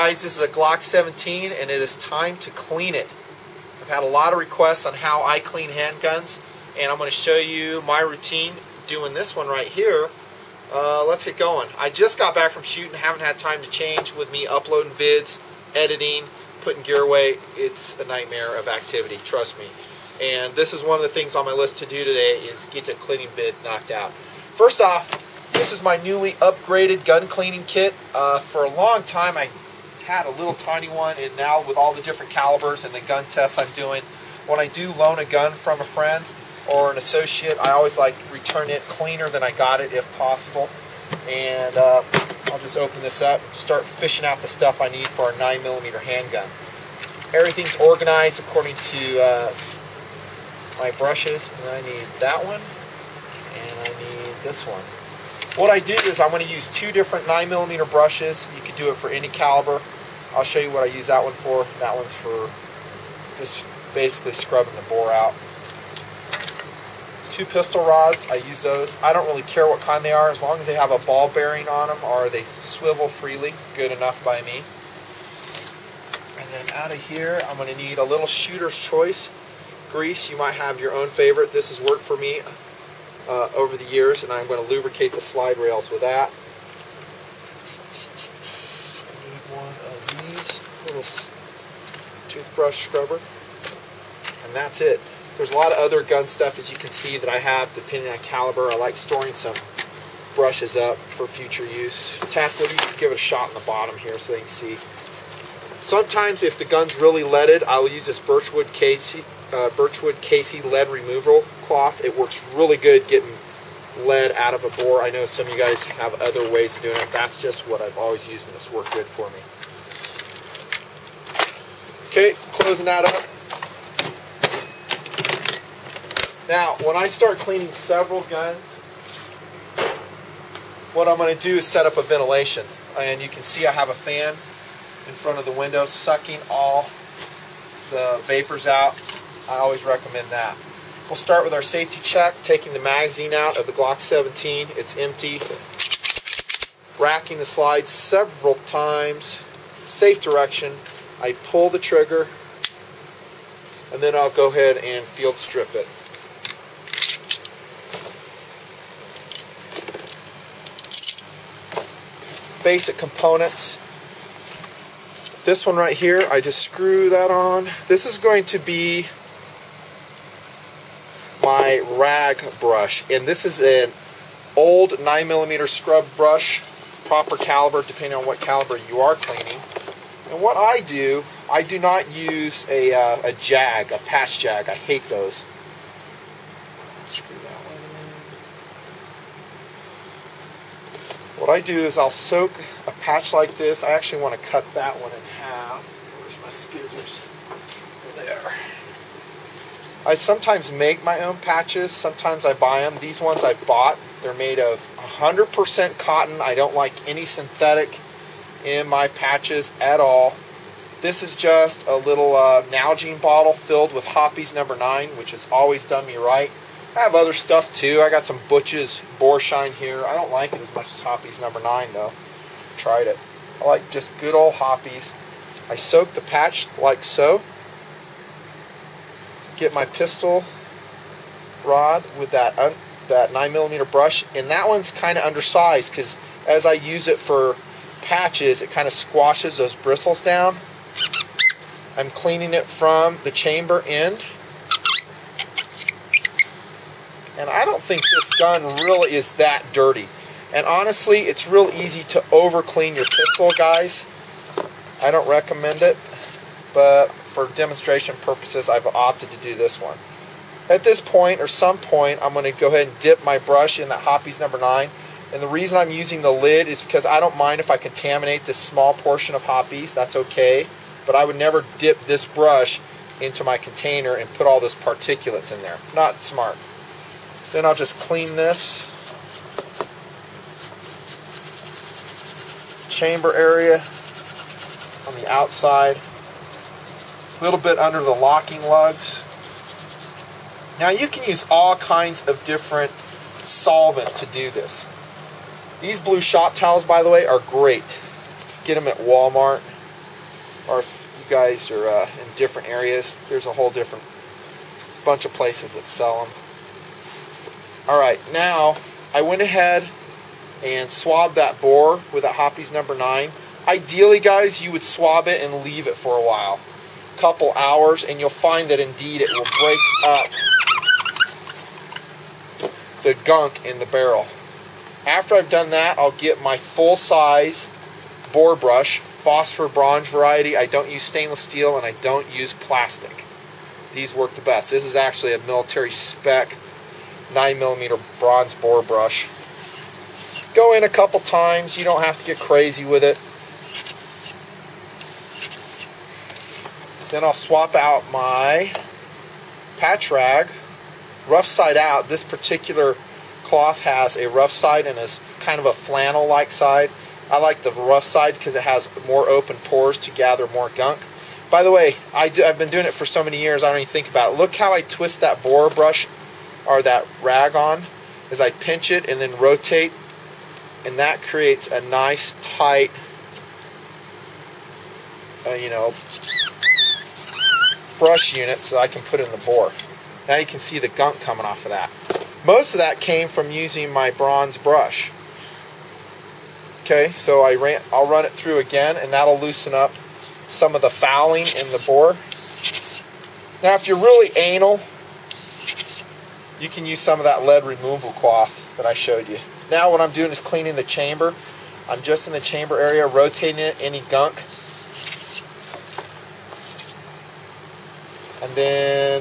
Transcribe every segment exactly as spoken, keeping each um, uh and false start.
guys, this is a Glock seventeen, and it is time to clean it. I've had a lot of requests on how I clean handguns, and I'm going to show you my routine doing this one right here. Uh, let's get going. I just got back from shooting, haven't had time to change with me uploading vids, editing, putting gear away. It's a nightmare of activity, trust me. And this is one of the things on my list to do today is get the cleaning vid knocked out. First off, this is my newly upgraded gun cleaning kit. Uh, for a long time I had a little tiny one, and now with all the different calibers and the gun tests I'm doing, when I do loan a gun from a friend or an associate, I always like to return it cleaner than I got it if possible. And uh, I'll just open this up, start fishing out the stuff I need for a nine millimeter handgun. Everything's organized according to uh, my brushes, and I need that one, and I need this one. What I do is I'm going to use two different nine millimeter brushes. You can do it for any caliber. I'll show you what I use that one for. That one's for just basically scrubbing the bore out. Two pistol rods, I use those. I don't really care what kind they are, as long as they have a ball bearing on them or they swivel freely, good enough by me. And then out of here, I'm going to need a little Shooter's Choice grease. You might have your own favorite. This has worked for me uh, over the years, and I'm going to lubricate the slide rails with that. I need one of these, little toothbrush scrubber, and that's it. There's a lot of other gun stuff, as you can see, that I have depending on caliber. I like storing some brushes up for future use. Tactical, you can give it a shot in the bottom here so they can see. Sometimes if the gun's really leaded, I will use this Birchwood Casey, uh, Birchwood Casey lead removal cloth. It works really good getting lead out of a bore. I know some of you guys have other ways of doing it. That's just what I've always used, and it's worked good for me. Okay, closing that up. Now, when I start cleaning several guns, what I'm going to do is set up a ventilation. And you can see I have a fan in front of the window sucking all the vapors out. I always recommend that. We'll start with our safety check, taking the magazine out of the Glock seventeen. It's empty. Racking the slide several times. Safe direction. I pull the trigger, and then I'll go ahead and field strip it. Basic components. This one right here, I just screw that on. This is going to be my rag brush, and this is an old nine millimeter scrub brush, proper caliber, depending on what caliber you are cleaning. And what I do, I do not use a, uh, a jag, a patch jag. I hate those. Screw that one. What I do is I'll soak a patch like this. I actually want to cut that one in half. Where's my scissors? There. I sometimes make my own patches. Sometimes I buy them. These ones I bought. They're made of one hundred percent cotton. I don't like any synthetic in my patches at all. This is just a little uh, Nalgene bottle filled with Hoppe's number nine, which has always done me right. I have other stuff too. I got some Butch's Boreshine here. I don't like it as much as Hoppe's number nine though. Tried it. I like just good old Hoppe's. I soak the patch like so. Get my pistol rod with that un that nine millimeter brush, and that one's kind of undersized because as I use it for patches, it kind of squashes those bristles down. I'm cleaning it from the chamber end. And I don't think this gun really is that dirty. And honestly, it's real easy to over clean your pistol, guys. I don't recommend it, but for demonstration purposes, I've opted to do this one. At this point, or some point, I'm going to go ahead and dip my brush in that Hoppe's number nine. And the reason I'm using the lid is because I don't mind if I contaminate this small portion of Hoppe's. That's okay. But I would never dip this brush into my container and put all those particulates in there. Not smart. Then I'll just clean this chamber area on the outside, a little bit under the locking lugs. Now you can use all kinds of different solvent to do this. These blue shop towels, by the way, are great. Get them at Walmart. or if you guys are uh, in different areas, there's a whole different bunch of places that sell them. Alright, now I went ahead and swabbed that bore with that Hoppe's number nine. Ideally, guys, you would swab it and leave it for a while, a couple hours, and you'll find that indeed it will break up the gunk in the barrel. After I've done that, I'll get my full-size bore brush, phosphor bronze variety. I don't use stainless steel, and I don't use plastic. These work the best. This is actually a military spec nine millimeter bronze bore brush. Go in a couple times. You don't have to get crazy with it. Then I'll swap out my patch rag, rough side out. This particular cloth has a rough side and is kind of a flannel-like side. I like the rough side because it has more open pores to gather more gunk. By the way, I do, I've been doing it for so many years, I don't even think about it. Look how I twist that bore brush or that rag on as I pinch it and then rotate, and that creates a nice, tight, uh, you know, brush unit so I can put in the bore. Now you can see the gunk coming off of that. Most of that came from using my bronze brush. Okay, so I ran, I'll run it through again, and that'll loosen up some of the fouling in the bore. Now if you're really anal, you can use some of that lead removal cloth that I showed you. Now what I'm doing is cleaning the chamber. I'm just in the chamber area, rotating it, any gunk. And then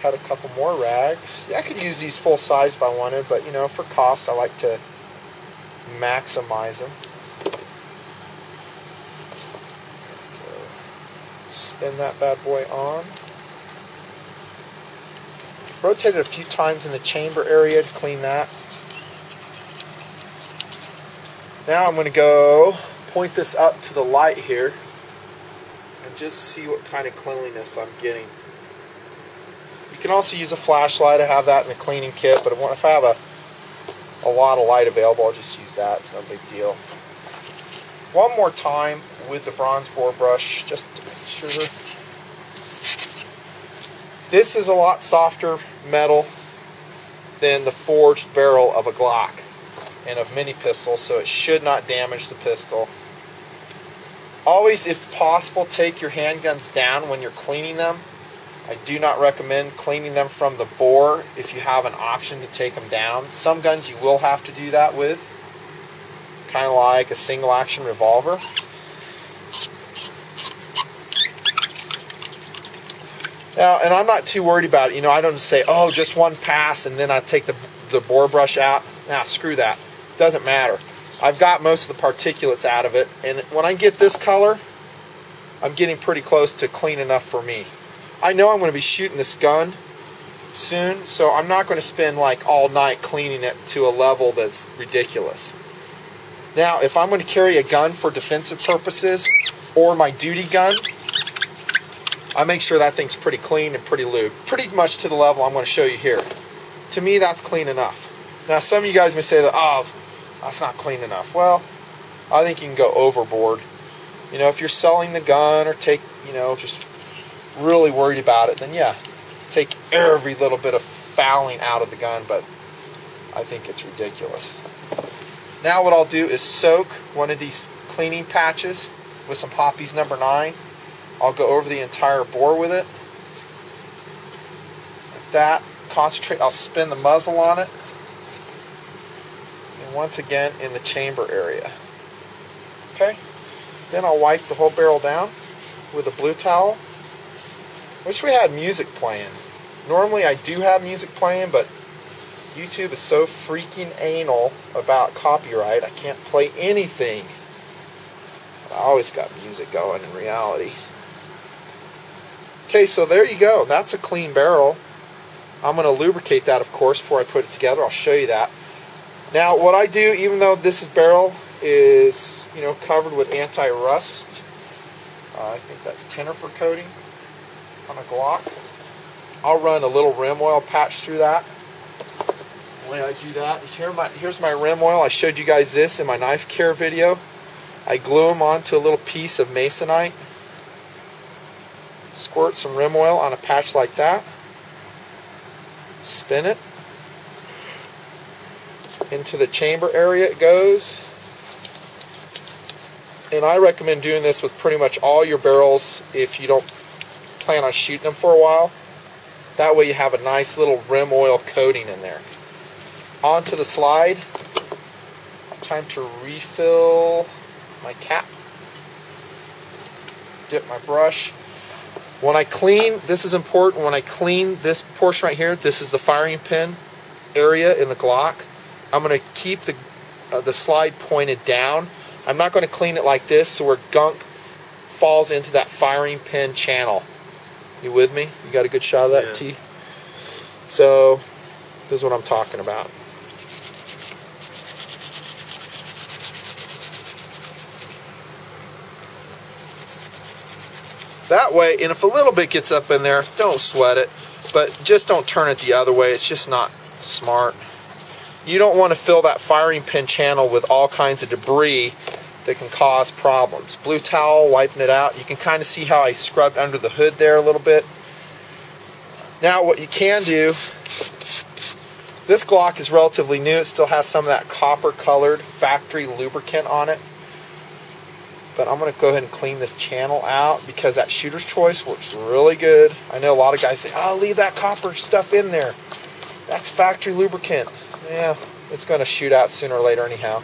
cut a couple more rags. Yeah, I could use these full size if I wanted, but you know, for cost, I like to maximize them. Spin that bad boy on. Rotate it a few times in the chamber area to clean that. Now I'm going to go point this up to the light here and just see what kind of cleanliness I'm getting. You can also use a flashlight. I have that in the cleaning kit, but if I have a, a lot of light available, I'll just use that. It's no big deal. One more time with the bronze bore brush just to make sure. This is a lot softer metal than the forged barrel of a Glock and of many pistols, so it should not damage the pistol. Always, if possible, take your handguns down when you're cleaning them. I do not recommend cleaning them from the bore if you have an option to take them down. Some guns you will have to do that with, kind of like a single-action revolver. Now, and I'm not too worried about it. You know, I don't say, oh, just one pass, and then I take the, the bore brush out. Nah, screw that. Doesn't matter. I've got most of the particulates out of it, and when I get this color, I'm getting pretty close to clean enough for me. I know I'm going to be shooting this gun soon, so I'm not going to spend, like, all night cleaning it to a level that's ridiculous. Now, if I'm going to carry a gun for defensive purposes or my duty gun, I make sure that thing's pretty clean and pretty lube, pretty much to the level I'm going to show you here. To me, that's clean enough. Now, some of you guys may say that, oh, that's not clean enough. Well, I think you can go overboard. You know, if you're selling the gun or take, you know, just really worried about it, then yeah, take every little bit of fouling out of the gun, but I think it's ridiculous. Now what I'll do is soak one of these cleaning patches with some Hoppe's number nine. I'll go over the entire bore with it, like that. Concentrate, I'll spin the muzzle on it, and once again in the chamber area. Okay, then I'll wipe the whole barrel down with a blue towel. Wish we had music playing. Normally I do have music playing, but YouTube is so freaking anal about copyright, I can't play anything. I always got music going in reality. Okay, so there you go. That's a clean barrel. I'm going to lubricate that, of course, before I put it together. I'll show you that. Now, what I do, even though this barrel is, you know, covered with anti-rust, uh, I think that's Tenifer coating on a Glock, I'll run a little rim oil patch through that. The way I do that is here. My, here's my rim oil. I showed you guys this in my knife care video. I glue them onto a little piece of masonite, squirt some rim oil on a patch like that, spin it, into the chamber area it goes. And I recommend doing this with pretty much all your barrels if you don't plan on shooting them for a while. That way you have a nice little rim oil coating in there. Onto the slide. Time to refill my cap. Dip my brush. When I clean, this is important, when I clean this portion right here, this is the firing pin area in the Glock. I'm going to keep the, uh, the slide pointed down. I'm not going to clean it like this so where gunk falls into that firing pin channel. You with me? You got a good shot of that, yeah. T? So, this is what I'm talking about. That way, and if a little bit gets up in there, don't sweat it, but just don't turn it the other way. It's just not smart. You don't want to fill that firing pin channel with all kinds of debris that can cause problems. Blue towel, wiping it out. You can kind of see how I scrubbed under the hood there a little bit. Now what you can do, this Glock is relatively new. It still has some of that copper colored factory lubricant on it. But I'm going to go ahead and clean this channel out because that Shooter's Choice works really good. I know a lot of guys say, oh, leave that copper stuff in there. That's factory lubricant. Yeah, it's going to shoot out sooner or later anyhow.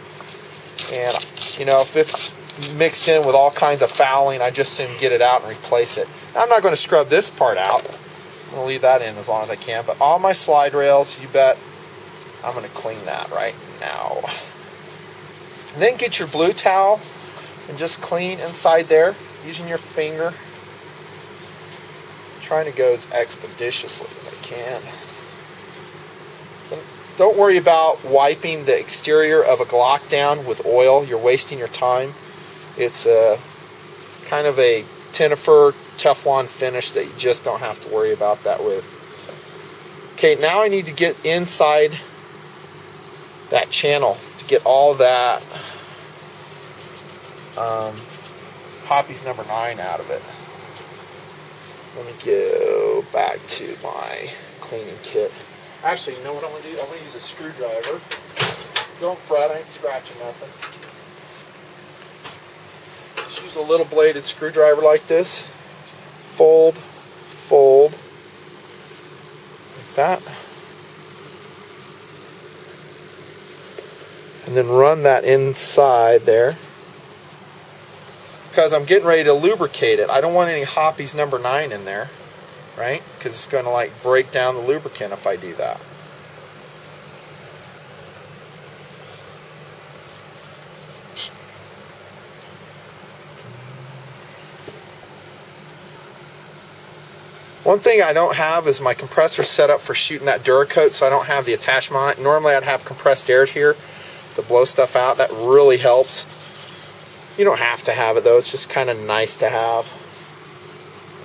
And, you know, if it's mixed in with all kinds of fouling, I just soon get it out and replace it. Now, I'm not going to scrub this part out. I'm going to leave that in as long as I can. But all my slide rails, you bet, I'm going to clean that right now. And then get your blue towel and just clean inside there using your finger. I'm trying to go as expeditiously as I can. Don't worry about wiping the exterior of a Glock down with oil. You're wasting your time. It's a kind of a Tenifer Teflon finish that you just don't have to worry about that with. Okay, now I need to get inside that channel to get all that um, Hoppe's number nine out of it. Let me go back to my cleaning kit. Actually, you know what I'm going to do? I'm going to use a screwdriver. Don't fret, I ain't scratching nothing. Just use a little bladed screwdriver like this. Fold, fold, like that. And then run that inside there. Because I'm getting ready to lubricate it. I don't want any Hoppe's number nine in there. Right? Because it's going to like break down the lubricant if I do that. One thing I don't have is my compressor set up for shooting that Dura-Coat, so I don't have the attachment on it. Normally I'd have compressed air here to blow stuff out. That really helps. You don't have to have it though. It's just kind of nice to have.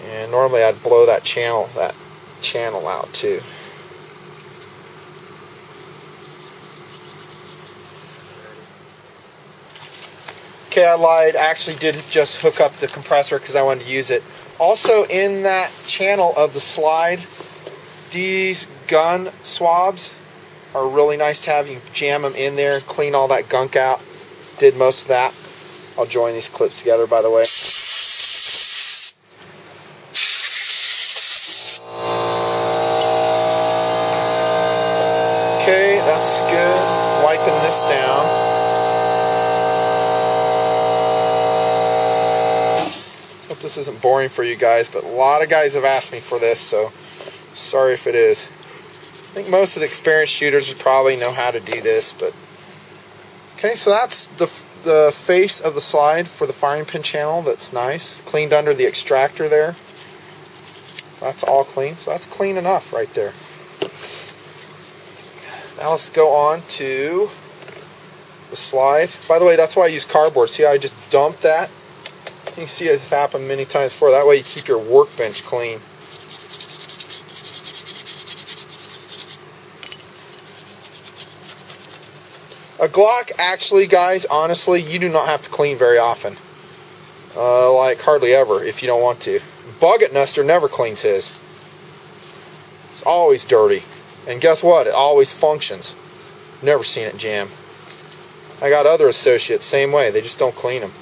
And normally I'd blow that channel, that channel out too. Okay, I lied. I actually didn't just hook up the compressor because I wanted to use it. Also in that channel of the slide, these gun swabs are really nice to have. You can jam them in there, clean all that gunk out. Did most of that. I'll join these clips together, by the way. That's good. Wiping this down. Hope this isn't boring for you guys, but a lot of guys have asked me for this, so sorry if it is. I think most of the experienced shooters would probably know how to do this, but okay, so that's the, the face of the slide for the firing pin channel. That's nice. Cleaned under the extractor there. That's all clean, so that's clean enough right there. Now let's go on to the slide. By the way, that's why I use cardboard. See how I just dumped that? You can see it happen many times before. That way you keep your workbench clean. A Glock, actually, guys, honestly, you do not have to clean very often. Uh, like, hardly ever, if you don't want to. Bucket Nuster never cleans his. It's always dirty. And guess what? It always functions. Never seen it jam. I got other associates, same way. They just don't clean them.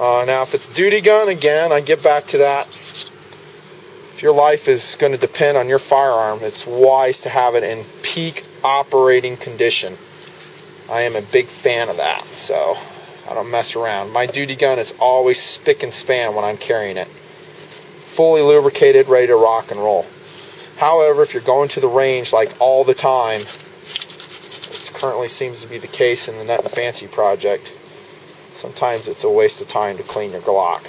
Uh, now, if it's duty gun, again, I get back to that. If your life is going to depend on your firearm, it's wise to have it in peak operating condition. I am a big fan of that, so I don't mess around. My duty gun is always spick and span when I'm carrying it. Fully lubricated, ready to rock and roll. However, if you're going to the range like all the time, which currently seems to be the case in the Nutnfancy project, sometimes it's a waste of time to clean your Glock.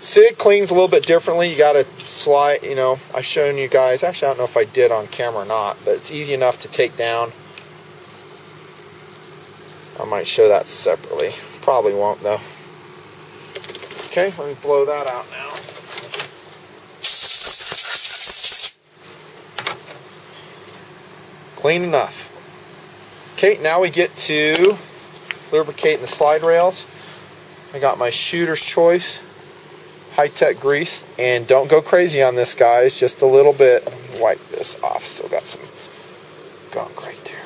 Sig cleans a little bit differently. You got to slide, you know, I've shown you guys. Actually, I don't know if I did on camera or not, but it's easy enough to take down. I might show that separately. Probably won't, though. Okay, let me blow that out now. Clean enough. Okay, now we get to lubricating the slide rails. I got my Shooter's Choice high-tech grease, and don't go crazy on this, guys, just a little bit. Let me wipe this off. Still got some gunk right there.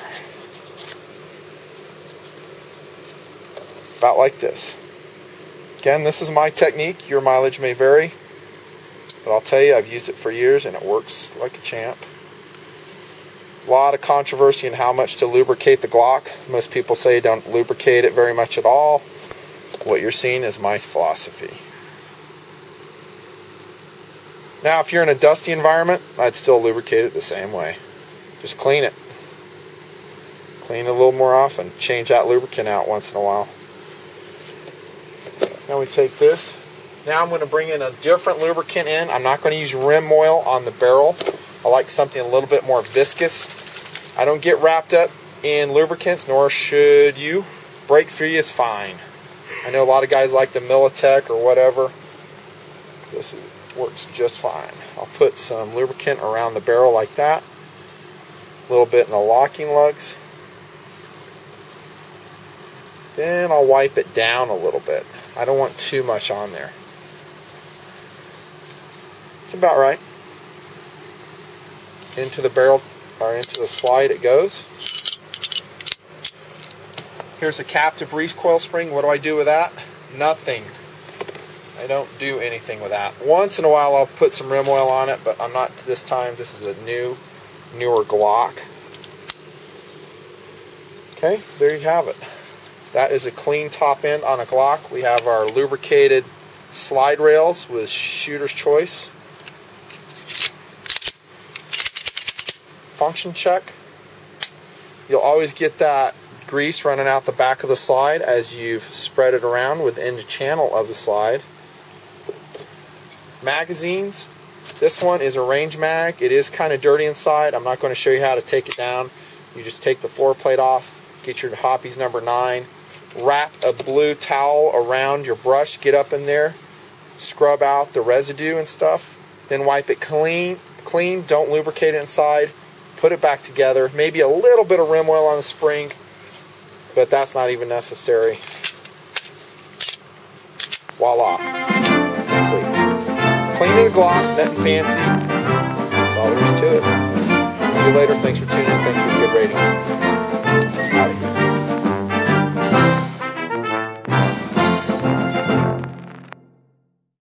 About like this. Again, this is my technique. Your mileage may vary, but I'll tell you, I've used it for years and it works like a champ. A lot of controversy in how much to lubricate the Glock. Most people say don't lubricate it very much at all. What you're seeing is my philosophy. Now, if you're in a dusty environment, I'd still lubricate it the same way. Just clean it. Clean it a little more often. Change that lubricant out once in a while. Now we take this. Now I'm going to bring in a different lubricant in. I'm not going to use rim oil on the barrel. I like something a little bit more viscous. I don't get wrapped up in lubricants, nor should you. Brake free is fine. I know a lot of guys like the Militech or whatever. This is, works just fine. I'll put some lubricant around the barrel like that. A little bit in the locking lugs. Then I'll wipe it down a little bit. I don't want too much on there. It's about right. Into the barrel, or into the slide it goes. Here's a captive recoil spring. What do I do with that? Nothing. I don't do anything with that. Once in a while I'll put some rim oil on it, but I'm not this time. This is a new, newer Glock. Okay, there you have it. That is a clean top end on a Glock. We have our lubricated slide rails with Shooter's Choice. Function check. You'll always get that grease running out the back of the slide as you've spread it around within the channel of the slide. Magazines. This one is a range mag. It is kind of dirty inside. I'm not going to show you how to take it down. You just take the floor plate off, get your Hoppe's number nine. Wrap a blue towel around your brush, get up in there, scrub out the residue and stuff, then wipe it clean, clean, don't lubricate it inside, put it back together, maybe a little bit of rim oil on the spring, but that's not even necessary. Voila. Complete. Cleaning the Glock, Nutnfancy. That's all there is to it. See you later. Thanks for tuning in. Thanks for the good ratings.